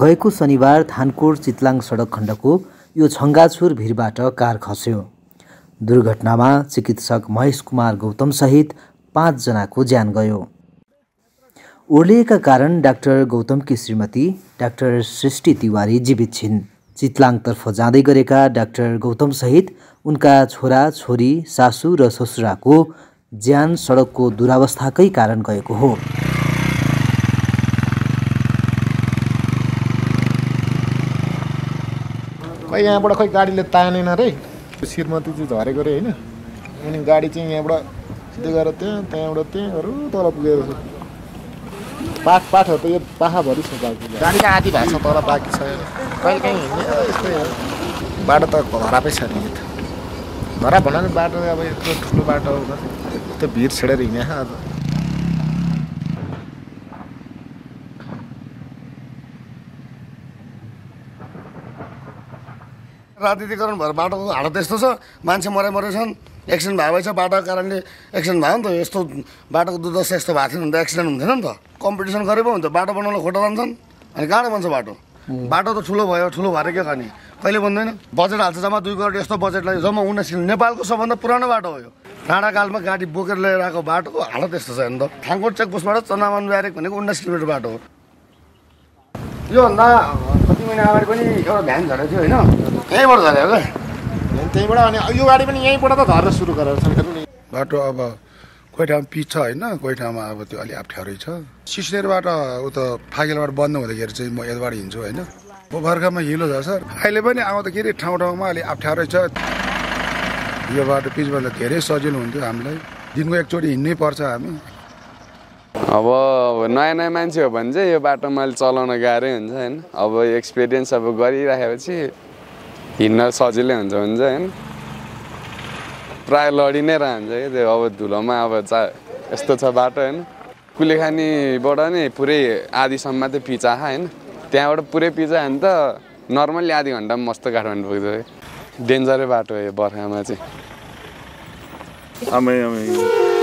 गएको शनिबार थानकोट चित्लाङ सडक खण्डको यो छङ्गाछुर भिरबाट कार खस्यो। दुर्घटनामा चिकित्सक महेश कुमार गौतम सहित 5 जनाको ज्यान गयो। ओर्लिएका कारण डाक्टर गौतमकी श्रीमती डाक्टर सृष्टि तिवारी जीवित छिन्। चित्लाङतर्फ जाँदै गरेका डाक्टर गौतम सहित उनका छोरा छोरी सासू र ससुराको ज्यान सडकको दुरावस्थाकै कारण गएको हो। यहाँबाट खै गाडीले तानेन रे, श्रीमती चाहिँ झरेको रे हैन, अनि गाडी चाहिँ यहाँबाट सिधै गएर त्यहाँबाट त्यहीँहरू तल पुगेको छ। पाठहरू त यो पाखाभरि छ, गाडीको आधी भाषा तल बाँकी छ। कहिलेकाहीँ हिँड्ने यस्तो बाटो त खराबै छ नि, त खराब भन्नाले बाटो अब यत्रो ठुलो बाटो त्यो भिड छेडेर हिँड्ने आज। राजनीतिकरण भएर बाटोको हालत यस्तो छ, मान्छे मरेछन्, एक्सिडेन्ट भएछ, बाटोको कारणले एक्सिडेन्ट भयो नि त। यस्तो बाटोको दुर्दशा यस्तो भएको थियो भने त एक्सिडेन्ट हुँदैन नि त। कम्पिटिसन गरे पो हुन्छ, बाटो बनाउन खोटा लान्छन् अनि गाडो बन्छ बाटो। बाटो त ठुलो भयो, ठुलो भएर के गर्ने, कहिले बन्दैन। बजेट हाल्छ जम्मा 2 करोड, यस्तो बजेटलाई जम्मा 79 नेपालको सबभन्दा पुरानो बाटो हो यो। डाँडाकालमा गाडी बोकेर लिएर आएको बाटोको हालत यस्तो छ नि त। थानकोट चेकपोस्टबाट चनामान ब्यारेक भनेको 19 किलोमिटर बाटो हो। योभन्दा कति महिना अगाडि पनि एउटा भ्यान झरेको थियो होइन, यहीँबाट झऱ्यो क्या, त्यहीँबाट। अनि यो गाडी पनि यहीँबाट त झरेर सुरु गरेर नि बाटो। अब कोही ठाउँमा पिच छ होइन, कोही ठाउँमा अब त्यो अलिक अप्ठ्यारै छ। सिस्नेरबाट उता फागेलबाट बन्द हुँदाखेरि चाहिँ म यताबाट हिँड्छु होइन, भर्खामा हिलो छ सर। अहिले पनि आउँदाखेरि ठाउँ ठाउँमा अलिक अप्ठ्यारै छ। यो बाटो पिचभन्दा धेरै सजिलो हुन्थ्यो हामीलाई, दिनको एकचोटि हिँड्नै पर्छ हामी। अब नयाँ मान्छे हो भने चाहिँ यो बाटो मैले चलाउन गाह्रै हुन्छ होइन। अब एक्सपिरियन्स अब गरिराखेपछि हिँड्न सजिलै हुन्छ होइन। प्राय लडी नै रहन्छ कि त्यो। अब धुलोमा अब यस्तो छ बाटो होइन, कुलिखानीबाट नै पुरै आधीसम्म चाहिँ पिचा होइन, त्यहाँबाट पुरै पिचा हो नि त। नर्मल्ली आधी घन्टामा मस्त काठमाडौँ पुग्छ। डेन्जरै बाटो हो यो बर्खामा चाहिँ।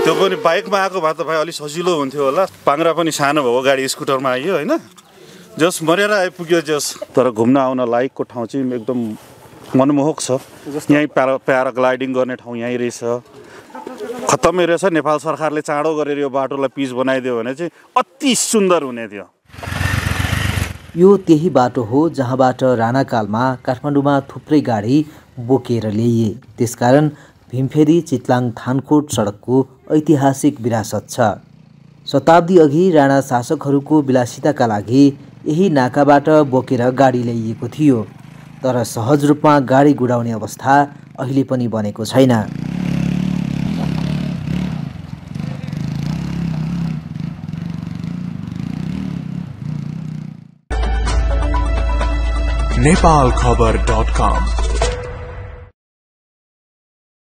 त्यो पनि बाइकमा आएको भए त भाइ अलिक सजिलो हुन्थ्यो होला। पाङ्रा पनि सानो भएको गाडी स्कुटरमा आइयो होइन, जस मरेर आइपुग्यो जस। तर घुम्न आउन लायकको ठाउँ चाहिँ एकदम मनमोहक छ। यहीँ प्याराग्लाइडिङ गर्ने ठाउँ यहीँ रहेछ। खत्तमै रहेछ, नेपाल सरकारले चाँडो गरेर यो बाटोलाई पिच बनाइदियो भने चाहिँ अति सुन्दर हुने थियो। यो त्यही बाटो हो जहाँबाट राणाकालमा काठमाडौँमा थुप्रै गाडी बोकेर ल्याइए। त्यसकारण भीमफेरी चित्लाङ थानकोट सडकको ऐतिहासिक विरासत छ। शताब्दी अघि राणा शासकहरूको विलासिताका लागि यही नाकाबाट बोकेर गाडी ल्याइएको थियो, तर सहज रूपमा गाडी गुडाउने अवस्था अहिले पनि बनेको छैन। नेपालखबर.com